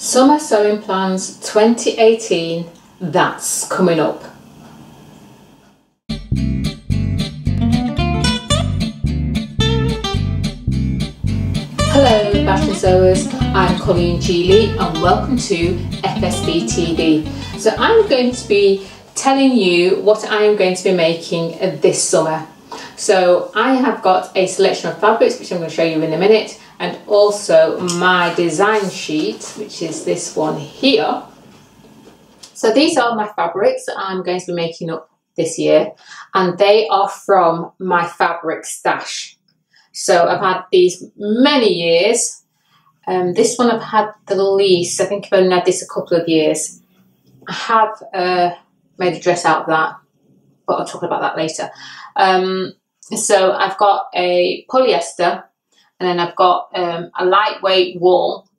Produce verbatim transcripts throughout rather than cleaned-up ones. Summer Sewing Plans twenty eighteen, that's coming up. Hello fashion sewers, I'm Colleen G Lea and welcome to F S B T V. So I'm going to be telling you what I am going to be making this summer. So I have got a selection of fabrics which I'm going to show you in a minute, and also my design sheet, which is this one here. So these are my fabrics that I'm going to be making up this year, and they are from my fabric stash. So I've had these many years. Um, this one I've had the least. I think I've only had this a couple of years. I have uh, made a dress out of that, but I'll talk about that later. Um, so I've got a polyester, and then I've got um, a lightweight wool,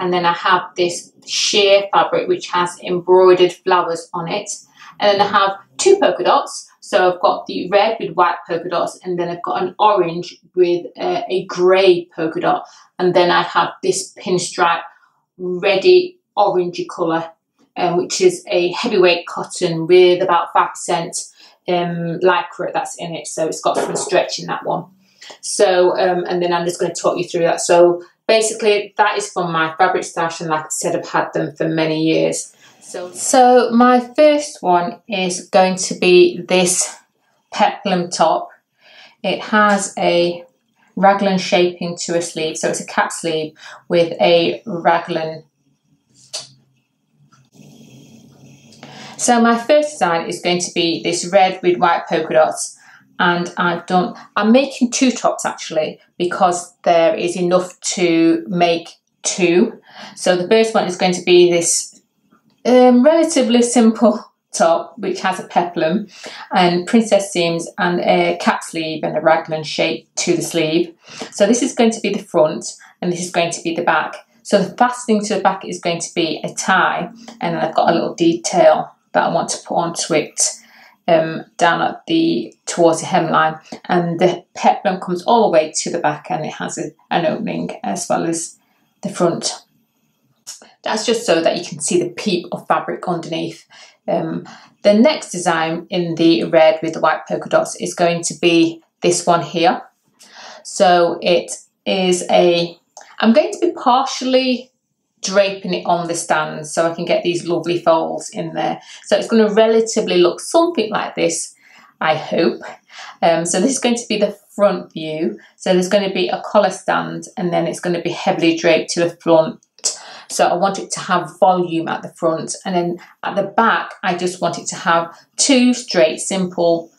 and then I have this sheer fabric which has embroidered flowers on it, and then I have two polka dots. So I've got the red with white polka dots, and then I've got an orange with uh, a grey polka dot, and then I have this pinstripe reddy orangey colour, um, which is a heavyweight cotton with about five percent um, lycra that's in it, so it's got some stretch in that one. So um, and then I'm just going to talk you through that. So basically that is from my fabric stash, and like I said, I've had them for many years. So, so my first one is going to be this peplum top. It has a raglan shaping to a sleeve, so it's a cap sleeve with a raglan. So my first design is going to be this red with white polka dots. And I've done, I'm making two tops actually, because there is enough to make two. So the first one is going to be this um, relatively simple top, which has a peplum and princess seams and a cap sleeve and a raglan shape to the sleeve. So this is going to be the front, and this is going to be the back. So the fastening to the back is going to be a tie, and then I've got a little detail that I want to put onto it. Um, down at the towards the hemline, and the peplum comes all the way to the back, and it has a, an opening as well as the front. That's just so that you can see the peep of fabric underneath. Um, the next design in the red with the white polka dots is going to be this one here. So it is a, I'm going to be partially draping it on the stand so I can get these lovely folds in there. So it's going to relatively look something like this, I hope. Um, so this is going to be the front view. So there's going to be a collar stand, and then it's going to be heavily draped to the front. So I want it to have volume at the front, and then at the back I just want it to have two straight simple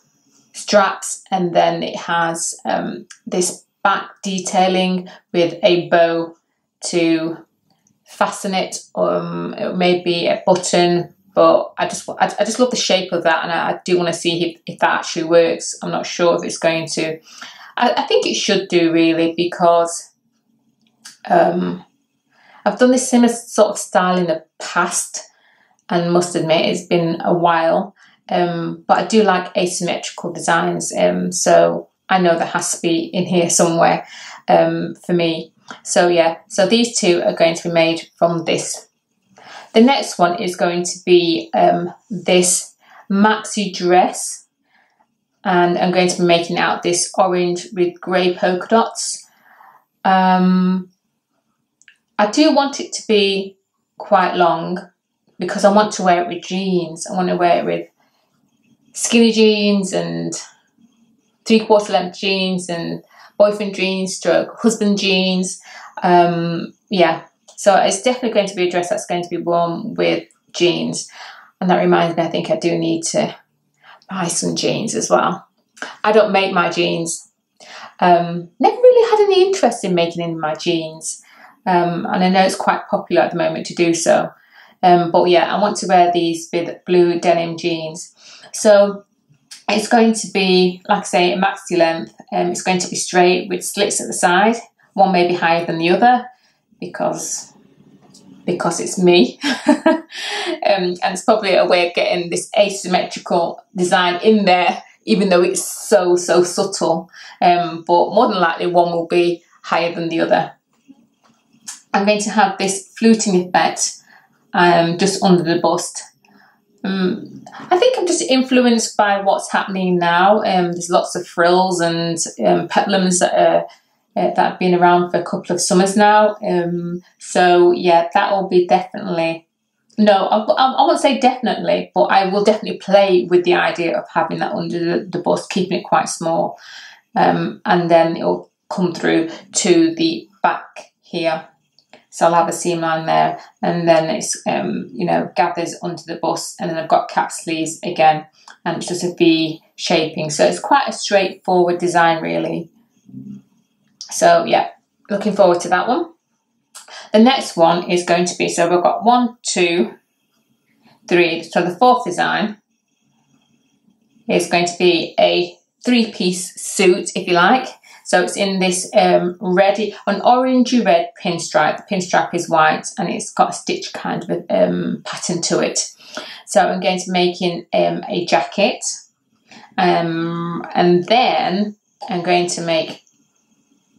straps, and then it has um, this back detailing with a bow to fasten it. Um, it may be a button, but I just I, I just love the shape of that, and I, I do want to see if, if that actually works. I'm not sure if it's going to. I, I think it should do really, because um, I've done this similar sort of style in the past, and must admit it's been a while. Um, but I do like asymmetrical designs, um, so I know that has to be in here somewhere um, for me. So yeah, so these two are going to be made from this. The next one is going to be um, this maxi dress, and I'm going to be making out this orange with grey polka dots. Um, I do want it to be quite long, because I want to wear it with jeans. I want to wear it with skinny jeans and three-quarter length jeans and boyfriend jeans stroke husband jeans. Um yeah, so it's definitely going to be a dress that's going to be worn with jeans, and that reminds me, I think I do need to buy some jeans as well. I don't make my jeans. Um never really had any interest in making in my jeans, um and I know it's quite popular at the moment to do so, um but yeah, I want to wear these with blue denim jeans. So it's going to be, like I say, a maxi length, and um, it's going to be straight with slits at the side. One may be higher than the other, because because it's me. um, and it's probably a way of getting this asymmetrical design in there, even though it's so, so subtle. Um, but more than likely, one will be higher than the other. I'm going to have this fluting effect um, just under the bust. Um, I think I'm just influenced by what's happening now. Um, there's lots of frills and um, peplums that are Uh, that have been around for a couple of summers now, um, so yeah, that will be definitely, no, I, I, I won't say definitely, but I will definitely play with the idea of having that under the, the bust, keeping it quite small, um, and then it'll come through to the back here, so I'll have a seam line there, and then it's, um, you know, gathers under the bust, and then I've got cap sleeves again, and it's just a V shaping, so it's quite a straightforward design really. So yeah, looking forward to that one. The next one is going to be, so we've got one, two, three. So the fourth design is going to be a three-piece suit, if you like. So it's in this um, reddy, an orangey red pinstripe. The pinstripe is white and it's got a stitch kind of a, um, pattern to it. So I'm going to make in um, a jacket, um, and then I'm going to make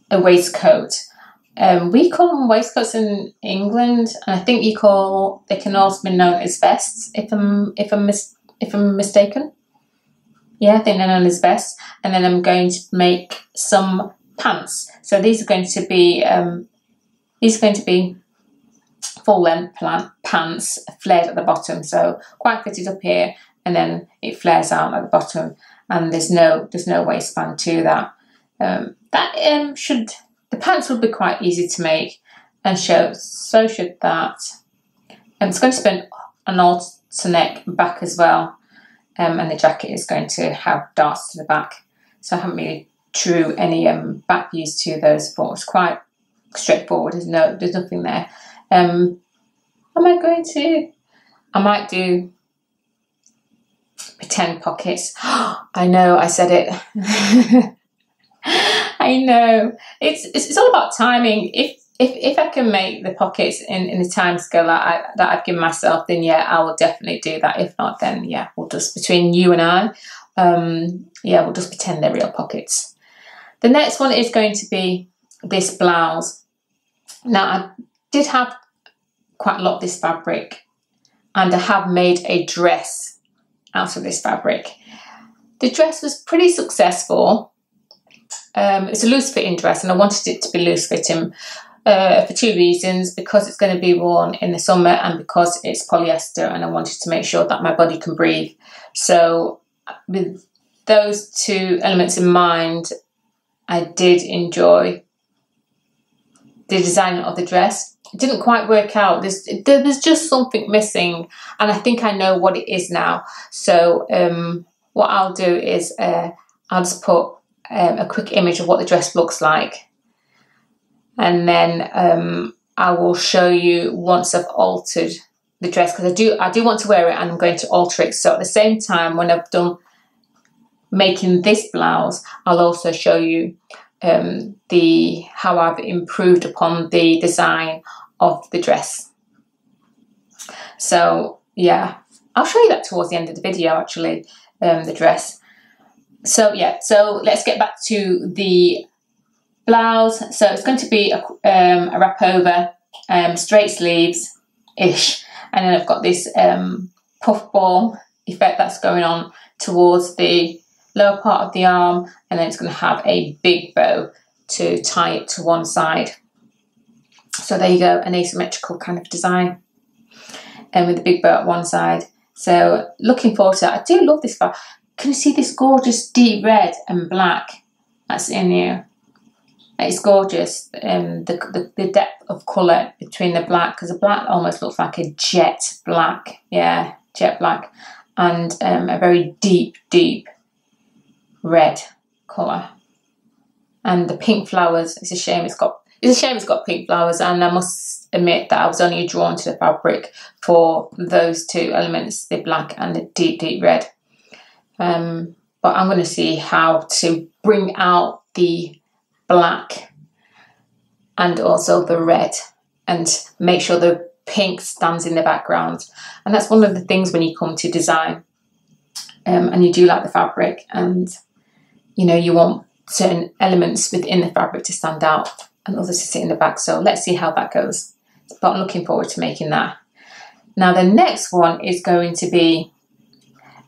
a waistcoat. Um, we call them waistcoats in England, and I think you call they can also be known as vests. If I'm if I'm mis if I'm mistaken, yeah, I think they're known as vests. And then I'm going to make some pants. So these are going to be um, these are going to be full length pants, flared at the bottom, so quite fitted up here, and then it flares out at the bottom, and there's no there's no waistband to that. Um, that um, should, the pants will be quite easy to make and show, so should that. I'm just going to spin an alternate back as well, um, and the jacket is going to have darts to the back, so I haven't really drew any um, back views to those, but it's quite straightforward, there's, no, there's nothing there. Um, am I going to, I might do pretend pockets. I know, I said it. I know, it's, it's it's all about timing. If if if I can make the pockets in in the time scale that I that I've given myself, then yeah, I will definitely do that. If not, then yeah, we'll just, between you and I, um, yeah, we'll just pretend they're real pockets. The next one is going to be this blouse. Now I did have quite a lot of this fabric, and I have made a dress out of this fabric. The dress was pretty successful. Um, it's a loose fitting dress, and I wanted it to be loose fitting uh, for two reasons, because it's going to be worn in the summer and because it's polyester, and I wanted to make sure that my body can breathe. So with those two elements in mind, I did enjoy the design of the dress. It didn't quite work out. There's, there's just something missing, and I think I know what it is now. So um, what I'll do is uh, I'll just put Um, a quick image of what the dress looks like, and then um, I will show you once I've altered the dress, because I do I do want to wear it and I'm going to alter it. So at the same time, when I've done making this blouse, I'll also show you um, the how I've improved upon the design of the dress. So yeah, I'll show you that towards the end of the video actually, um, the dress. So yeah, so let's get back to the blouse. So it's going to be a, um, a wrap over, um, straight sleeves-ish. And then I've got this um, puff ball effect that's going on towards the lower part of the arm. And then it's going to have a big bow to tie it to one side. So there you go, an asymmetrical kind of design. And with the big bow at one side. So looking forward to that. I do love this part. Can you see this gorgeous deep red and black that's in here? It's gorgeous, um, the, the, the depth of colour between the black, because the black almost looks like a jet black, yeah, jet black, and um, a very deep, deep red colour. And the pink flowers, it's a shame it's got, it's a shame it's got pink flowers, and I must admit that I was only drawn to the fabric for those two elements, the black and the deep, deep red. Um, but I'm going to see how to bring out the black and also the red and make sure the pink stands in the background. And that's one of the things when you come to design, um, and you do like the fabric, and you know you want certain elements within the fabric to stand out. and others to sit in the back. So let's see how that goes. But I'm looking forward to making that. Now the next one is going to be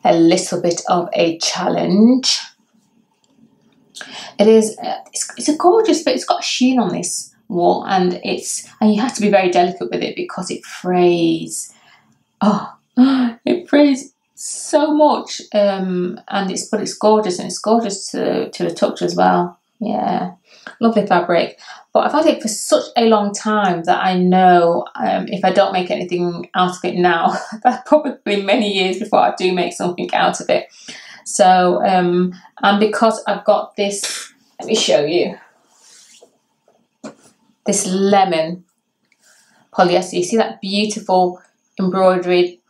a little bit of a challenge. It is, it's, it's a gorgeous, but it's got sheen on this wall, and it's, and you have to be very delicate with it because it frays. Oh, it frays so much, um, and it's, but it's gorgeous, and it's gorgeous to, to the touch as well. Yeah, lovely fabric. But I've had it for such a long time that I know um, if I don't make anything out of it now, that's probably many years before I do make something out of it. So, um, and because I've got this, let me show you, this lemon polyester. You see that beautiful embroidery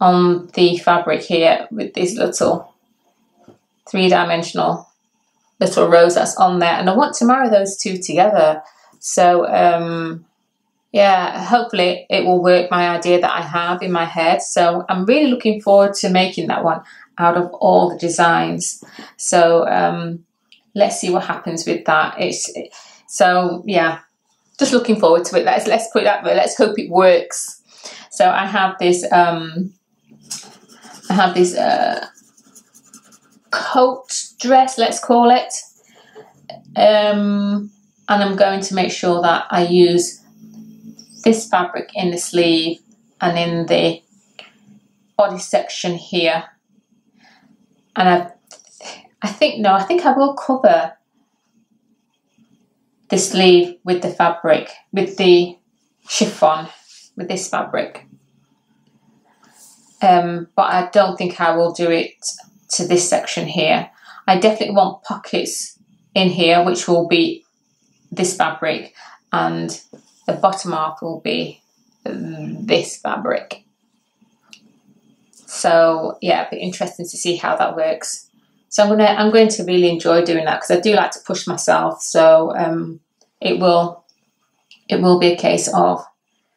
on the fabric here with this little three-dimensional little rose that's on there. And I want to marry those two together. So, um, yeah, hopefully it will work, my idea that I have in my head. So I'm really looking forward to making that one out of all the designs. So um, let's see what happens with that. It's it, so yeah, just looking forward to it. Let's let's put it that way. Let's hope it works. So I have this um, I have this uh, coat dress, let's call it, um, and I'm going to make sure that I use this fabric in the sleeve and in the body section here. And I, I think, no, I think I will cover the sleeve with the fabric, with the chiffon, with this fabric. Um, but I don't think I will do it to this section here. I definitely want pockets in here, which will be this fabric, and the bottom half will be this fabric. So yeah, it'll be interesting to see how that works. So I'm gonna, I'm going to really enjoy doing that because I do like to push myself. So um, it will, it will be a case of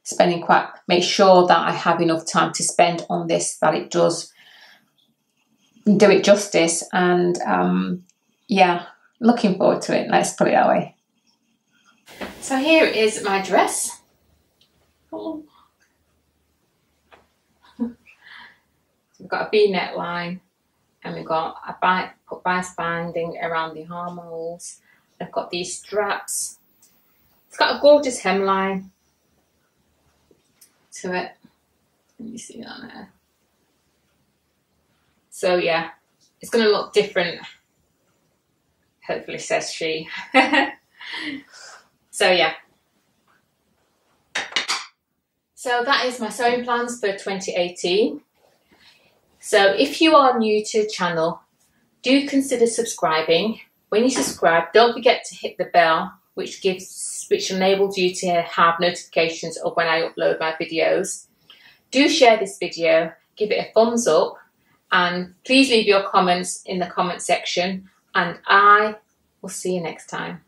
spending quite, make sure that I have enough time to spend on this, that it does do it justice. And um, yeah, looking forward to it. Let's put it that way. So here is my dress. Oh. We've got a V-neck line, and we've got a bi put bias binding around the armholes. I've got these straps. It's got a gorgeous hemline to it. Can you see that there? So yeah, it's going to look different. Hopefully, says she. So yeah. So that is my sewing plans for twenty eighteen. So if you are new to the channel, do consider subscribing. When you subscribe, don't forget to hit the bell, which gives, which enables you to have notifications of when I upload my videos. Do share this video, give it a thumbs up, and please leave your comments in the comment section, and I will see you next time.